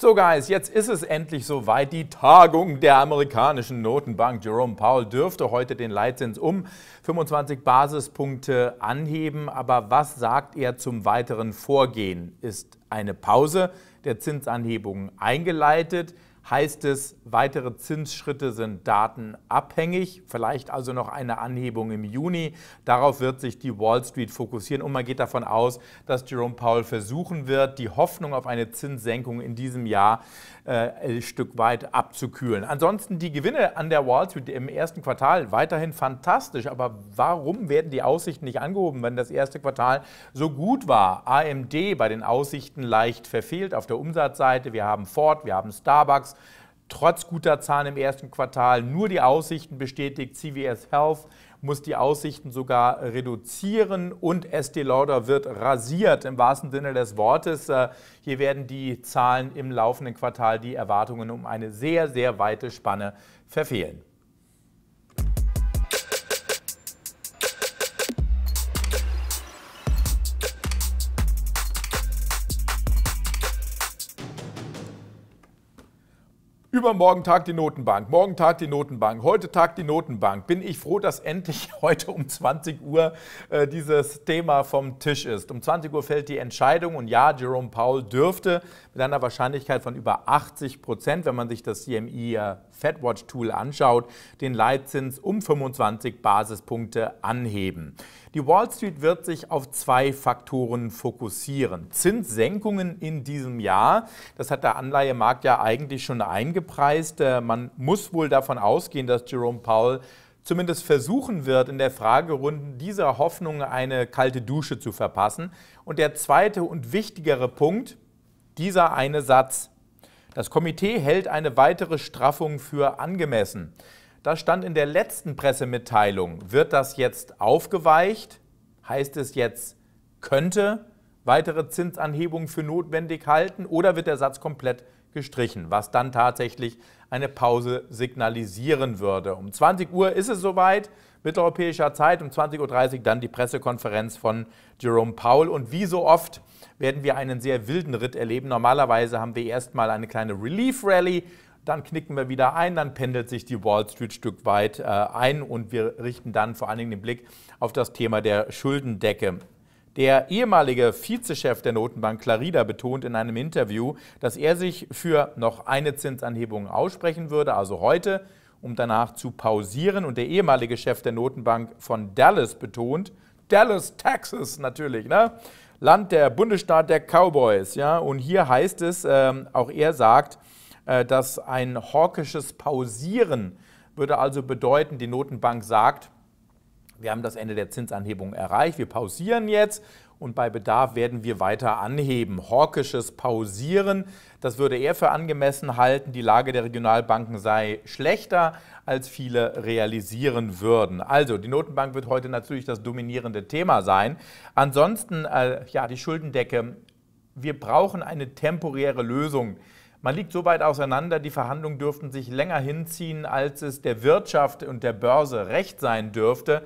So guys, jetzt ist es endlich soweit. Die Tagung der amerikanischen Notenbank. Jerome Powell dürfte heute den Leitzins um 25 Basispunkte anheben. Aber was sagt er zum weiteren Vorgehen? Ist eine Pause der Zinsanhebungen eingeleitet? Heißt es, weitere Zinsschritte sind datenabhängig, vielleicht also noch eine Anhebung im Juni. Darauf wird sich die Wall Street fokussieren und man geht davon aus, dass Jerome Powell versuchen wird, die Hoffnung auf eine Zinssenkung in diesem Jahr ein Stück weit abzukühlen. Ansonsten die Gewinne an der Wall Street im ersten Quartal weiterhin fantastisch, aber warum werden die Aussichten nicht angehoben, wenn das erste Quartal so gut war? AMD bei den Aussichten leicht verfehlt auf der Umsatzseite, wir haben Ford, wir haben Starbucks, trotz guter Zahlen im ersten Quartal nur die Aussichten bestätigt. CVS Health muss die Aussichten sogar reduzieren und Estee Lauder wird rasiert im wahrsten Sinne des Wortes. Hier werden die Zahlen im laufenden Quartal die Erwartungen um eine sehr, sehr weite Spanne verfehlen. Übermorgen tagt die Notenbank, morgen tagt die Notenbank, heute tagt die Notenbank. Bin ich froh, dass endlich heute um 20 Uhr dieses Thema vom Tisch ist. Um 20 Uhr fällt die Entscheidung und ja, Jerome Powell dürfte mit einer Wahrscheinlichkeit von über 80%, wenn man sich das CME FedWatch-Tool anschaut, den Leitzins um 25 Basispunkte anheben. Die Wall Street wird sich auf zwei Faktoren fokussieren. Zinssenkungen in diesem Jahr, das hat der Anleihemarkt ja eigentlich schon eingebracht. Man muss wohl davon ausgehen, dass Jerome Powell zumindest versuchen wird, in der Fragerunde dieser Hoffnung eine kalte Dusche zu verpassen. Und der zweite und wichtigere Punkt, dieser eine Satz. Das Komitee hält eine weitere Straffung für angemessen. Das stand in der letzten Pressemitteilung. Wird das jetzt aufgeweicht? Heißt es jetzt, könnte weitere Zinsanhebungen für notwendig halten? Oder wird der Satz komplett gestrichen, was dann tatsächlich eine Pause signalisieren würde. Um 20 Uhr ist es soweit, mitteleuropäischer Zeit, um 20.30 Uhr dann die Pressekonferenz von Jerome Powell. Und wie so oft werden wir einen sehr wilden Ritt erleben. Normalerweise haben wir erstmal eine kleine Relief-Rally, dann knicken wir wieder ein, dann pendelt sich die Wall Street ein Stück weit ein und wir richten dann vor allen Dingen den Blick auf das Thema der Schuldendecke. Der ehemalige Vizechef der Notenbank Clarida betont in einem Interview, dass er sich für noch eine Zinsanhebung aussprechen würde, also heute, um danach zu pausieren. Und der ehemalige Chef der Notenbank von Dallas betont, Dallas, Texas natürlich, ne? Land der Bundesstaat der Cowboys. Ja? Und hier heißt es, auch er sagt, dass ein hawkisches Pausieren würde also bedeuten, die Notenbank sagt, wir haben das Ende der Zinsanhebung erreicht, wir pausieren jetzt und bei Bedarf werden wir weiter anheben. Hawkisches Pausieren, das würde er für angemessen halten. Die Lage der Regionalbanken sei schlechter, als viele realisieren würden. Also die Notenbank wird heute natürlich das dominierende Thema sein. Ansonsten, ja, die Schuldendecke, wir brauchen eine temporäre Lösung. Man liegt so weit auseinander, die Verhandlungen dürften sich länger hinziehen, als es der Wirtschaft und der Börse recht sein dürfte.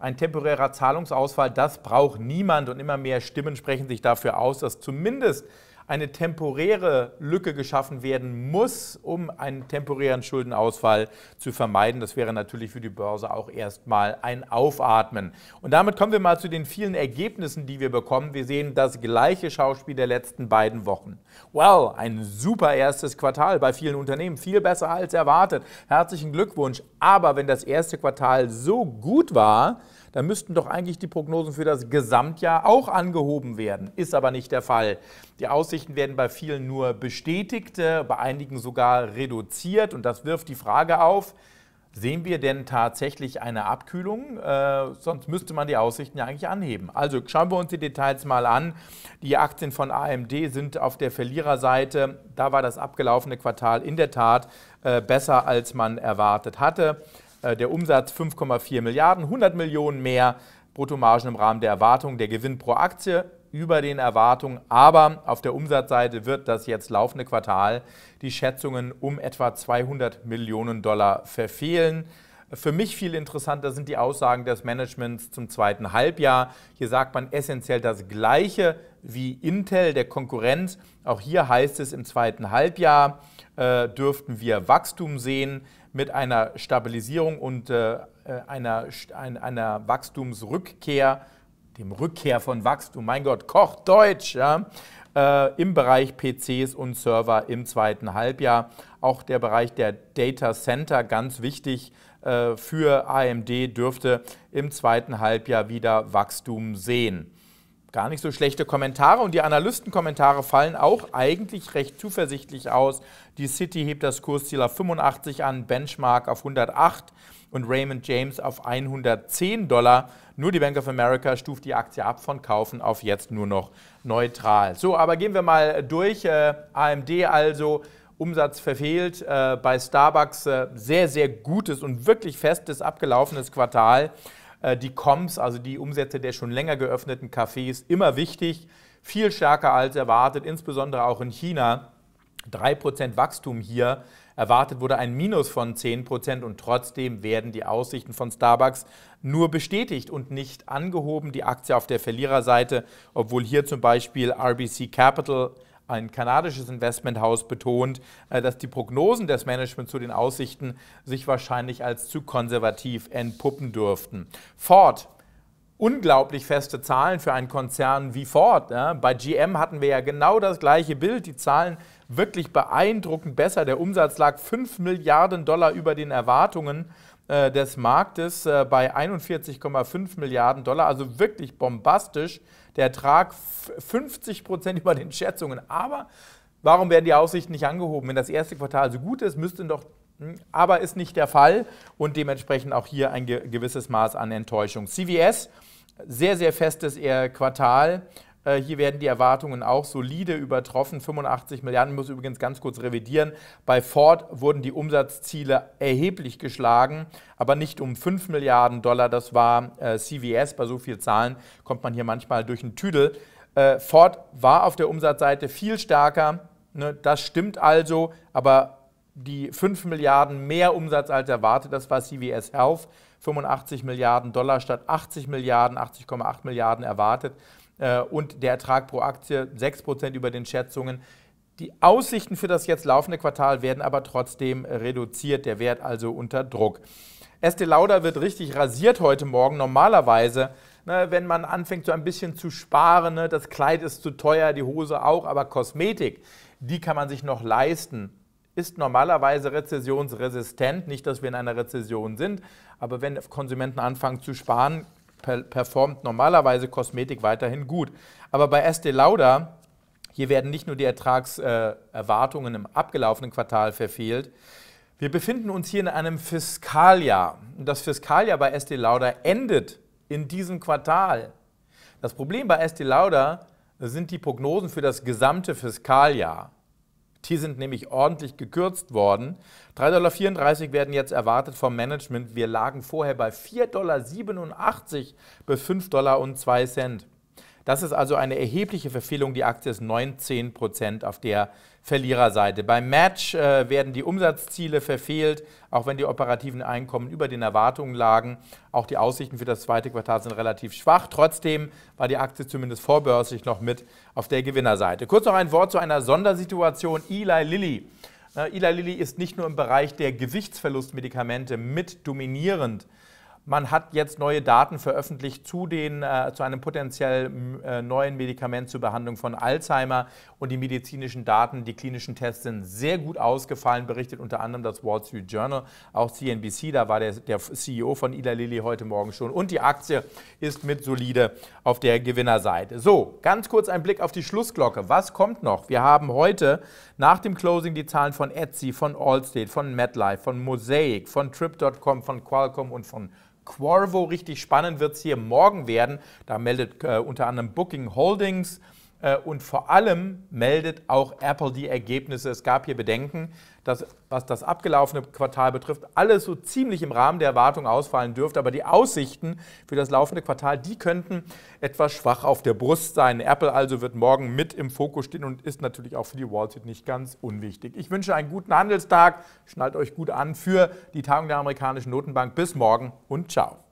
Ein temporärer Zahlungsausfall, das braucht niemand und immer mehr Stimmen sprechen sich dafür aus, dass zumindest eine temporäre Lücke geschaffen werden muss, um einen temporären Schuldenausfall zu vermeiden. Das wäre natürlich für die Börse auch erstmal ein Aufatmen. Und damit kommen wir mal zu den vielen Ergebnissen, die wir bekommen. Wir sehen das gleiche Schauspiel der letzten beiden Wochen. Wow, ein super erstes Quartal bei vielen Unternehmen, viel besser als erwartet. Herzlichen Glückwunsch. Aber wenn das erste Quartal so gut war, dann müssten doch eigentlich die Prognosen für das Gesamtjahr auch angehoben werden. Ist aber nicht der Fall. Die Aussichten werden bei vielen nur bestätigt, bei einigen sogar reduziert. Und das wirft die Frage auf, sehen wir denn tatsächlich eine Abkühlung? Sonst müsste man die Aussichten ja eigentlich anheben. Also schauen wir uns die Details mal an. Die Aktien von AMD sind auf der Verliererseite. Da war das abgelaufene Quartal in der Tat besser, als man erwartet hatte. Der Umsatz 5,4 Milliarden, 100 Millionen mehr, Bruttomargen im Rahmen der Erwartungen, der Gewinn pro Aktie über den Erwartungen. Aber auf der Umsatzseite wird das jetzt laufende Quartal die Schätzungen um etwa 200 Millionen Dollar verfehlen. Für mich viel interessanter sind die Aussagen des Managements zum zweiten Halbjahr. Hier sagt man essentiell das Gleiche, wie Intel, der Konkurrenz. Auch hier heißt es, im zweiten Halbjahr dürften wir Wachstum sehen mit einer Stabilisierung und einer Wachstumsrückkehr, dem Rückkehr von Wachstum, mein Gott, Koch Deutsch, ja, im Bereich PCs und Server im zweiten Halbjahr. Auch der Bereich der Data Center, ganz wichtig für AMD, dürfte im zweiten Halbjahr wieder Wachstum sehen. Gar nicht so schlechte Kommentare, und die Analystenkommentare fallen auch eigentlich recht zuversichtlich aus. Die City hebt das Kursziel auf 85 an, Benchmark auf 108 und Raymond James auf $110. Nur die Bank of America stuft die Aktie ab von Kaufen auf jetzt nur noch neutral. So, aber gehen wir mal durch. AMD also, Umsatz verfehlt, bei Starbucks sehr, sehr gutes und wirklich festes abgelaufenes Quartal. Die Comps, also die Umsätze der schon länger geöffneten Cafés, immer wichtig, viel stärker als erwartet, insbesondere auch in China. 3% Wachstum hier, erwartet wurde ein Minus von 10%, und trotzdem werden die Aussichten von Starbucks nur bestätigt und nicht angehoben. Die Aktie auf der Verliererseite, obwohl hier zum Beispiel RBC Capital, ein kanadisches Investmenthaus, betont, dass die Prognosen des Managements zu den Aussichten sich wahrscheinlich als zu konservativ entpuppen dürften. Ford, unglaublich feste Zahlen für einen Konzern wie Ford. Bei GM hatten wir ja genau das gleiche Bild. Die Zahlen wirklich beeindruckend besser. Der Umsatz lag $5 Milliarden über den Erwartungen des Marktes bei $41,5 Milliarden, also wirklich bombastisch. Der Ertrag 50% über den Schätzungen. Aber warum werden die Aussichten nicht angehoben? Wenn das erste Quartal so gut ist, müssten doch... Aber ist nicht der Fall, und dementsprechend auch hier ein gewisses Maß an Enttäuschung. CVS, sehr, sehr festes Quartal. Hier werden die Erwartungen auch solide übertroffen. 85 Milliarden, ich muss übrigens ganz kurz revidieren. Bei Ford wurden die Umsatzziele erheblich geschlagen, aber nicht um $5 Milliarden. Das war CVS. Bei so vielen Zahlen kommt man hier manchmal durch den Tüdel. Ford war auf der Umsatzseite viel stärker. Das stimmt also, aber die 5 Milliarden mehr Umsatz als erwartet, das war CVS Health. $85 Milliarden statt 80 Milliarden, 80,8 Milliarden erwartet. Und der Ertrag pro Aktie 6% über den Schätzungen. Die Aussichten für das jetzt laufende Quartal werden aber trotzdem reduziert, der Wert also unter Druck. Estee Lauder wird richtig rasiert heute Morgen. Normalerweise, wenn man anfängt so ein bisschen zu sparen, das Kleid ist zu teuer, die Hose auch, aber Kosmetik, die kann man sich noch leisten. Ist normalerweise rezessionsresistent, nicht, dass wir in einer Rezession sind, aber wenn Konsumenten anfangen zu sparen, performt normalerweise Kosmetik weiterhin gut. Aber bei Estee Lauder, hier werden nicht nur die Ertragserwartungen im abgelaufenen Quartal verfehlt. Wir befinden uns hier in einem Fiskaljahr. Das Fiskaljahr bei Estee Lauder endet in diesem Quartal. Das Problem bei Estee Lauder sind die Prognosen für das gesamte Fiskaljahr. Die sind nämlich ordentlich gekürzt worden. $3,34 werden jetzt erwartet vom Management. Wir lagen vorher bei $4,87 bis $5,02. Das ist also eine erhebliche Verfehlung. Die Aktie ist 19% auf der Verliererseite. Bei Match werden die Umsatzziele verfehlt, auch wenn die operativen Einkommen über den Erwartungen lagen. Auch die Aussichten für das zweite Quartal sind relativ schwach. Trotzdem war die Aktie zumindest vorbörslich noch mit auf der Gewinnerseite. Kurz noch ein Wort zu einer Sondersituation. Eli Lilly. Eli Lilly ist nicht nur im Bereich der Gewichtsverlustmedikamente mit dominierend. Man hat jetzt neue Daten veröffentlicht zu einem potenziell neuen Medikament zur Behandlung von Alzheimer, und die medizinischen Daten, die klinischen Tests sind sehr gut ausgefallen, berichtet unter anderem das Wall Street Journal, auch CNBC, da war der CEO von Eli Lilly heute Morgen schon, und die Aktie ist mit solide auf der Gewinnerseite. So, ganz kurz ein Blick auf die Schlussglocke. Was kommt noch? Wir haben heute nach dem Closing die Zahlen von Etsy, von Allstate, von Medlife, von Mosaic, von Trip.com, von Qualcomm und von Quarvo. Richtig spannend wird es hier morgen werden. Da meldet unter anderem Booking Holdings und vor allem meldet auch Apple die Ergebnisse. Es gab hier Bedenken, dass, was das abgelaufene Quartal betrifft, alles so ziemlich im Rahmen der Erwartung ausfallen dürfte. Aber die Aussichten für das laufende Quartal, die könnten etwas schwach auf der Brust sein. Apple also wird morgen mit im Fokus stehen und ist natürlich auch für die Wall Street nicht ganz unwichtig. Ich wünsche einen guten Handelstag. Schnallt euch gut an für die Tagung der amerikanischen Notenbank. Bis morgen und ciao.